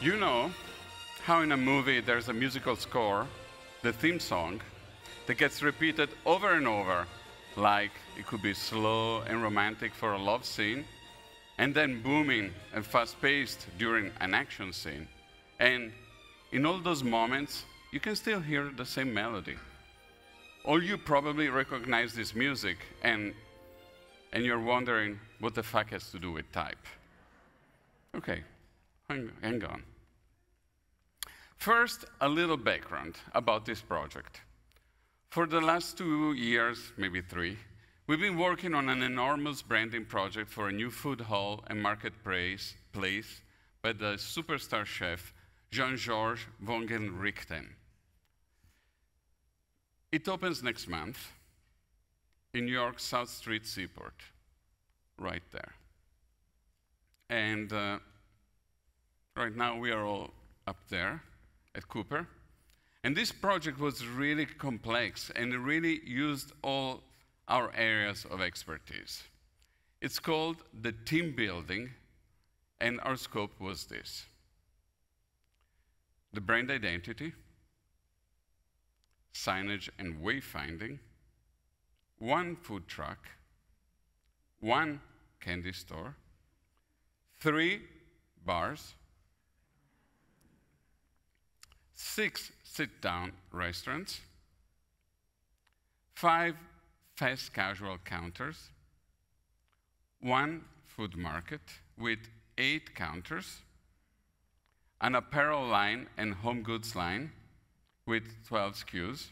You know how in a movie there's a musical score, the theme song, that gets repeated over and over, like it could be slow and romantic for a love scene, and then booming and fast-paced during an action scene. And in all those moments, you can still hear the same melody. All you probably recognize this music, and you're wondering what the fuck has to do with type. Okay, hang on. First, a little background about this project. For the last 2 years, maybe 3, we've been working on an enormous branding project for a new food hall and marketplace by the superstar chef Jean-Georges Vongerichten. It opens next month in New York South Street Seaport, right there. And right now we are all up there at Cooper. And this project was really complex and it really used all our areas of expertise. It's called the Tin Building, and our scope was this: the brand identity, signage and wayfinding, one food truck, one candy store, 3 bars, 6 sit-down restaurants, 5 fast casual counters, 1 food market with 8 counters, an apparel line and home goods line with 12 SKUs,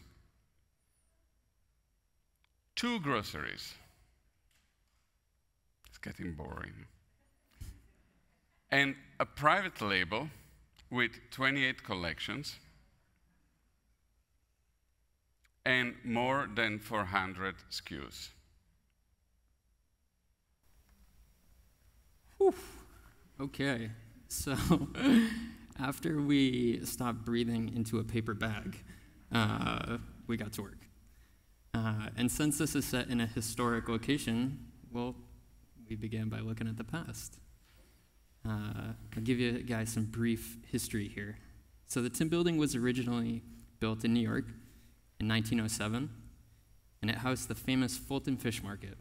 2 groceries. It's getting boring. And a private label with 28 collections and more than 400 SKUs. Whew. Okay, so after we stopped breathing into a paper bag, we got to work. And since this is set in a historic location, well, we began by looking at the past. I'll give you guys some brief history here. So the Tin Building was originally built in New York in 1907, and it housed the famous Fulton Fish Market.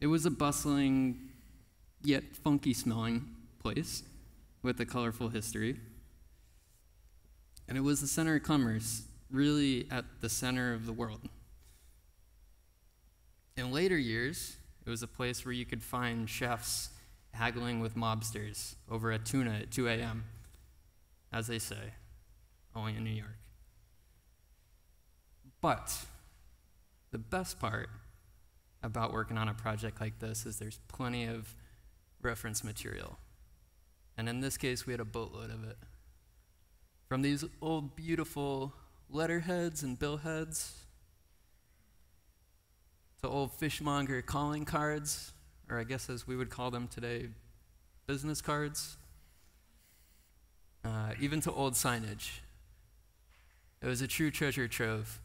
It was a bustling, yet funky-smelling place with a colorful history. And it was the center of commerce, really at the center of the world. In later years, it was a place where you could find chefs haggling with mobsters over a tuna at 2 a.m., as they say, only in New York. But the best part about working on a project like this is there's plenty of reference material. And in this case, we had a boatload of it. From these old, beautiful letterheads and billheads, to old fishmonger calling cards, or I guess as we would call them today, business cards, even to old signage. It was a true treasure trove,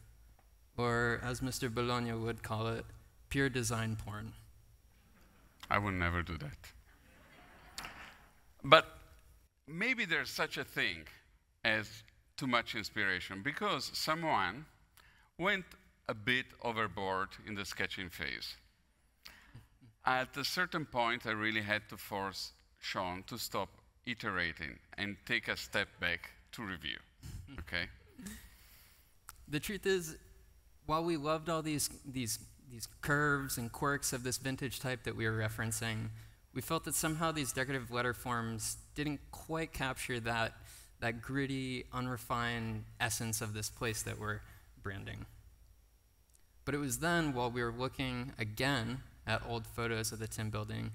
or as Mr. Bologna would call it, pure design porn. I would never do that. But maybe there's such a thing as too much inspiration, because someone went a bit overboard in the sketching phase. At a certain point, I really had to force Sean to stop iterating and take a step back to review, okay? The truth is, while we loved all these curves and quirks of this vintage type that we were referencing, we felt that somehow these decorative letter forms didn't quite capture that gritty, unrefined essence of this place that we're branding. But it was then, while we were looking again at old photos of the Tin Building,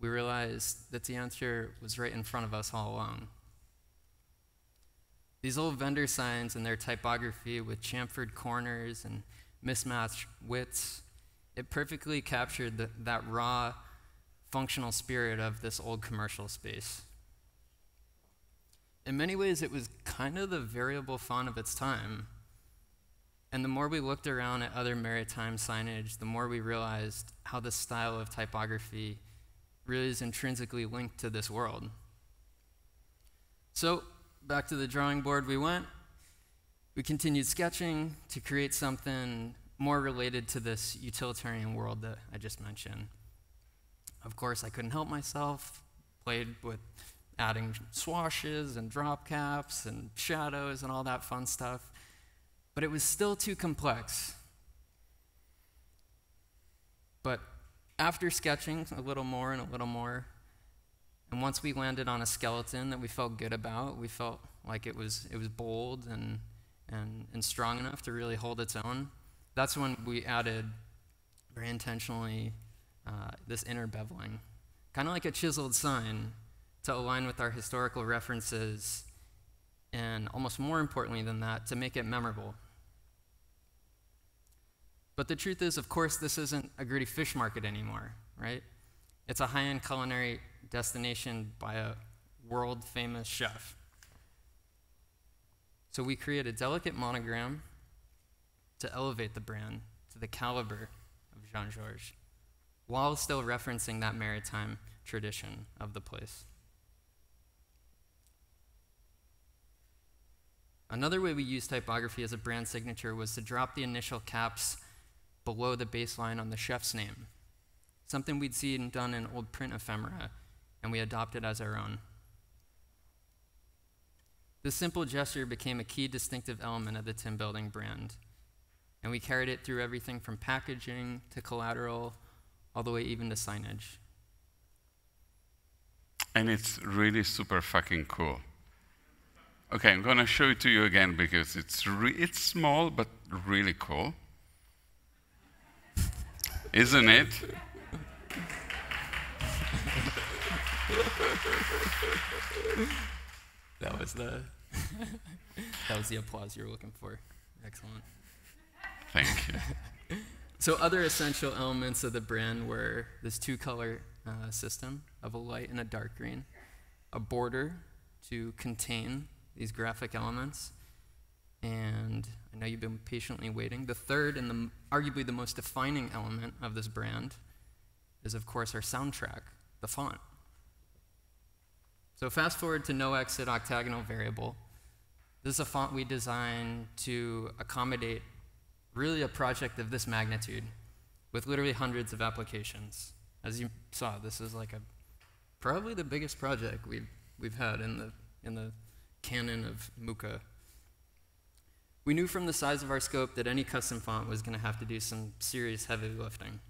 we realized that the answer was right in front of us all along. These old vendor signs and their typography with chamfered corners and mismatched widths, it perfectly captured that raw, functional spirit of this old commercial space. In many ways, it was kind of the variable font of its time. And the more we looked around at other maritime signage, the more we realized how this style of typography really is intrinsically linked to this world. So back to the drawing board we went. We continued sketching to create something more related to this utilitarian world that I just mentioned. Of course, I couldn't help myself, played with adding swashes and drop caps and shadows and all that fun stuff, but it was still too complex. But after sketching a little more and a little more, and once we landed on a skeleton that we felt good about, we felt like it was bold and strong enough to really hold its own, that's when we added, very intentionally, this inner beveling. Kind of like a chiseled sign to align with our historical references, and almost more importantly than that, to make it memorable. But the truth is, of course, this isn't a gritty fish market anymore, right? It's a high-end culinary destination by a world-famous chef. So we create a delicate monogram to elevate the brand to the caliber of Jean-Georges, while still referencing that maritime tradition of the place. Another way we used typography as a brand signature was to drop the initial caps below the baseline on the chef's name, something we'd seen done in old print ephemera, and we adopted as our own. This simple gesture became a key distinctive element of the Tin Building brand, and we carried it through everything from packaging to collateral, all the way even to signage. And it's really super fucking cool. Okay, I'm gonna show it to you again because it's small but really cool. Isn't it? That was the applause you were looking for. Excellent. Thank you. So other essential elements of the brand were this two-color system of a light and a dark green, a border to contain these graphic elements, and I know you've been patiently waiting. The third and arguably the most defining element of this brand is, of course, our soundtrack, the font. So fast forward to No Exit Octagonal Variable. This is a font we designed to accommodate really a project of this magnitude with literally hundreds of applications. As you saw, this is like probably the biggest project we've had in the canon of Mucca. We knew from the size of our scope that any custom font was gonna have to do some serious heavy lifting.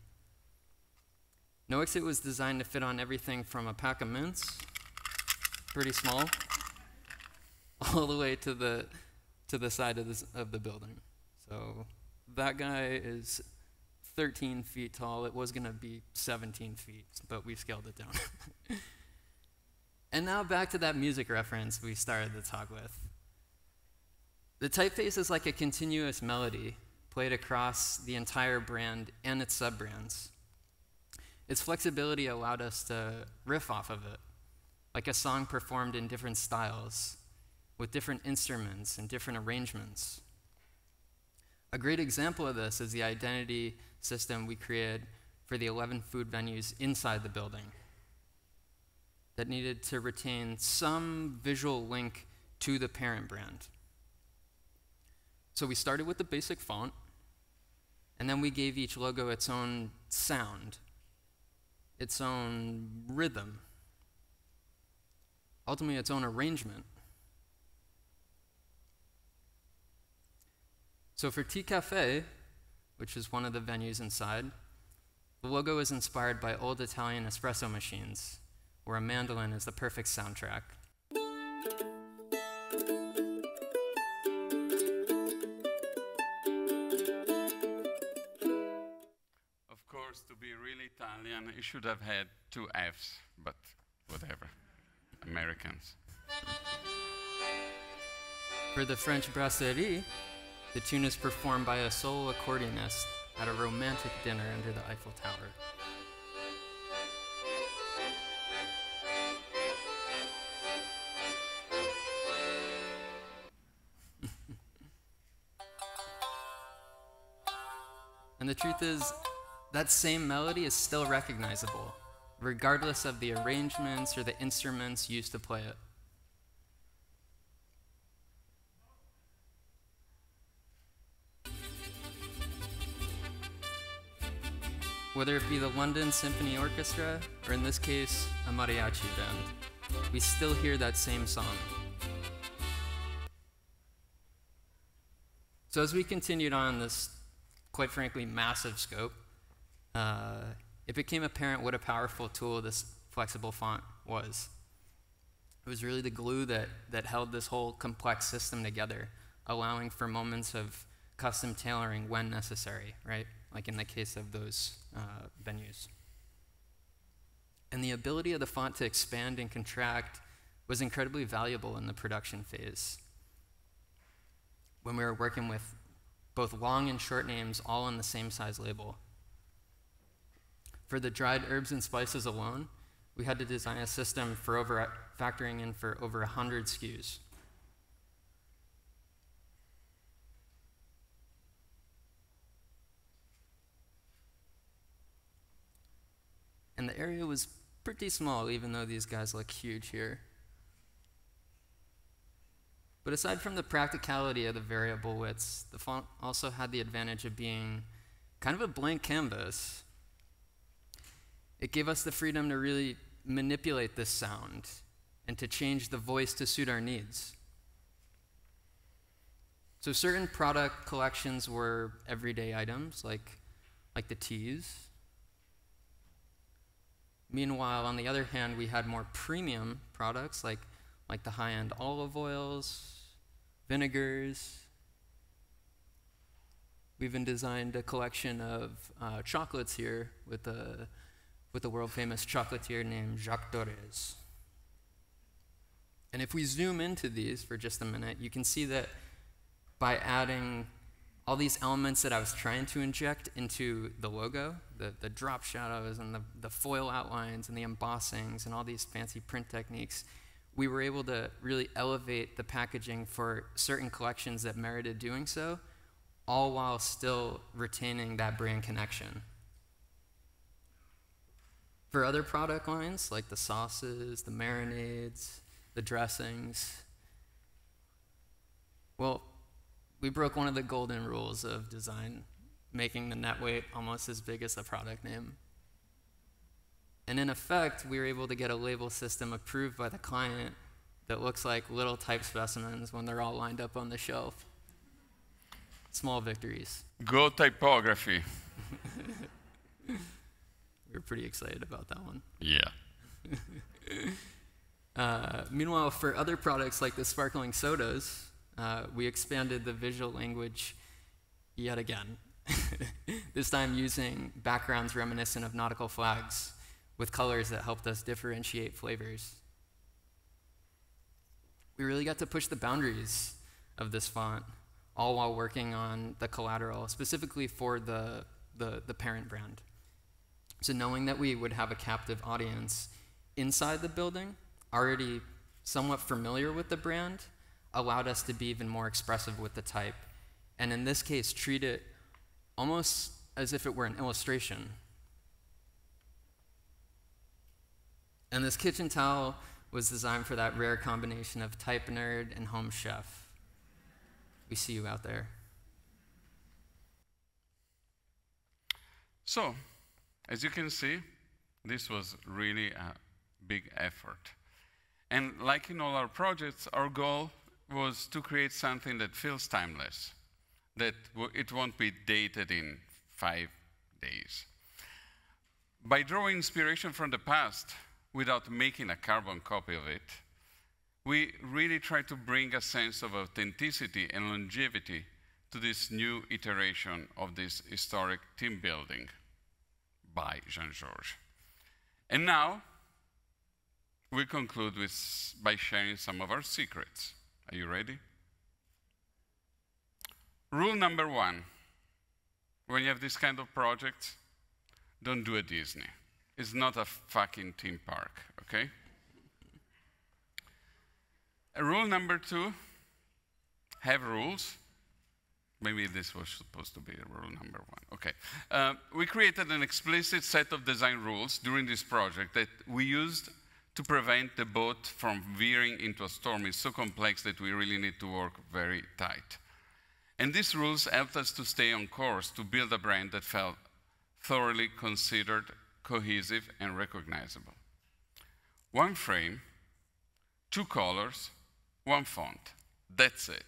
No Exit was designed to fit on everything from a pack of mints, pretty small, all the way to the side of the building. So that guy is 13 feet tall. It was going to be 17 feet, but we scaled it down. And now back to that music reference we started the talk with. The typeface is like a continuous melody played across the entire brand and its sub-brands. Its flexibility allowed us to riff off of it, like a song performed in different styles, with different instruments and different arrangements. A great example of this is the identity system we created for the 11 food venues inside the building that needed to retain some visual link to the parent brand. So we started with the basic font, and then we gave each logo its own sound, its own rhythm, ultimately its own arrangement. So for Tea Cafe, which is one of the venues inside, the logo is inspired by old Italian espresso machines, where a mandolin is the perfect soundtrack. Of course, to be really Italian, it should have had 2 Fs, but whatever. Americans. For the French brasserie, the tune is performed by a solo accordionist at a romantic dinner under the Eiffel Tower. And the truth is, that same melody is still recognizable, regardless of the arrangements or the instruments used to play it. Whether it be the London Symphony Orchestra, or in this case, a mariachi band, we still hear that same song. So as we continued on this, quite frankly, massive scope, it became apparent what a powerful tool this flexible font was. It was really the glue that held this whole complex system together, allowing for moments of custom tailoring when necessary, right? Like in the case of those venues. And the ability of the font to expand and contract was incredibly valuable in the production phase, when we were working with both long and short names all on the same size label. For the dried herbs and spices alone, we had to design a system for factoring in for over 100 SKUs. And the area was pretty small, even though these guys look huge here. But aside from the practicality of the variable widths, the font also had the advantage of being kind of a blank canvas. It gave us the freedom to really manipulate this sound and to change the voice to suit our needs. So certain product collections were everyday items, like the teas. Meanwhile, on the other hand, we had more premium products like the high-end olive oils, vinegars. We even designed a collection of chocolates here with a world-famous chocolatier named Jacques Torres. And if we zoom into these for just a minute, you can see that by adding all these elements that I was trying to inject into the logo, the drop shadows and the foil outlines and the embossings and all these fancy print techniques, we were able to really elevate the packaging for certain collections that merited doing so, all while still retaining that brand connection. For other product lines, like the sauces, the marinades, the dressings, well, we broke one of the golden rules of design, making the net weight almost as big as the product name. And in effect, we were able to get a label system approved by the client that looks like little type specimens when they're all lined up on the shelf. Small victories. Go typography. We were pretty excited about that one. Yeah. Meanwhile, for other products like the sparkling sodas, we expanded the visual language yet again, this time using backgrounds reminiscent of nautical flags with colors that helped us differentiate flavors. We really got to push the boundaries of this font, all while working on the collateral, specifically for the parent brand. So knowing that we would have a captive audience inside the building, already somewhat familiar with the brand, allowed us to be even more expressive with the type, and in this case, treat it almost as if it were an illustration. And this kitchen towel was designed for that rare combination of type nerd and home chef. We see you out there. So, as you can see, this was really a big effort. And like in all our projects, our goal was to create something that feels timeless, that it won't be dated in 5 days. By drawing inspiration from the past without making a carbon copy of it, we really try to bring a sense of authenticity and longevity to this new iteration of this historic team building by Jean-Georges. And now, we conclude by sharing some of our secrets. Are you ready? Rule number one, when you have this kind of project, don't do a Disney. It's not a fucking theme park, okay? Rule number two, have rules, Maybe this was supposed to be rule number one. Okay. We created an explicit set of design rules during this project that we used to prevent the boat from veering into a storm. It's so complex that we really need to work very tight. And these rules helped us to stay on course, to build a brand that felt thoroughly considered, cohesive, and recognizable. One frame, two colors, one font. That's it.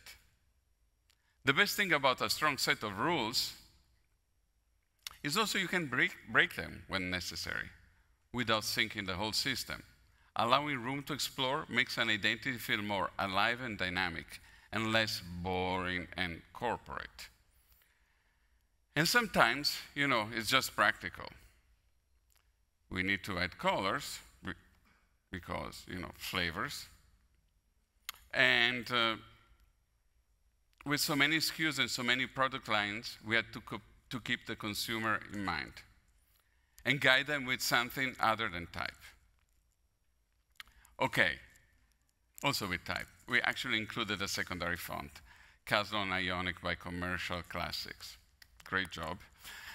The best thing about a strong set of rules is also you can break them when necessary, without sinking the whole system. Allowing room to explore makes an identity feel more alive and dynamic, and less boring and corporate. And sometimes, you know, it's just practical. We need to add colors, because, you know, flavors. And with so many SKUs and so many product lines, we had to keep the consumer in mind and guide them with something other than type. Okay, also with type. We actually included a secondary font, Caslon Ionic by Commercial Classics. Great job.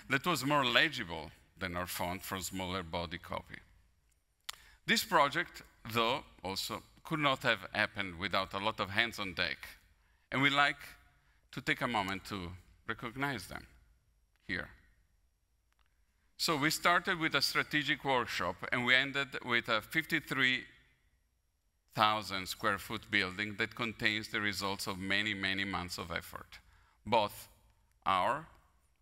That was more legible than our font for smaller body copy. This project, though, also could not have happened without a lot of hands on deck. And we like to take a moment to recognize them here. So we started with a strategic workshop, and we ended with a 53,000 square foot building that contains the results of many, many months of effort. Both our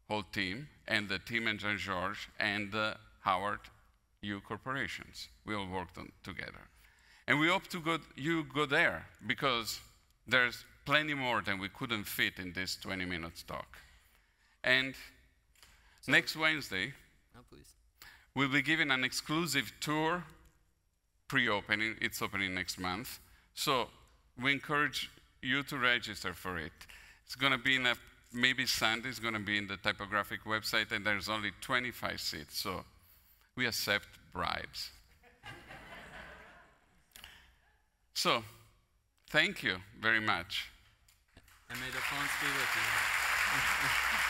whole team and the team at Jean-Georges and the Howard U corporations. We all worked on together. And we hope to go there, because there's plenty more than we couldn't fit in this 20-minute talk. And so next Wednesday, no, we'll be giving an exclusive tour pre-opening. It's opening next month. So we encourage you to register for it. It's going to be in a, maybe Sunday, it's going to be in the typographic website, and there's only 25 seats. So we accept bribes. So thank you very much. I made a phone speak with you.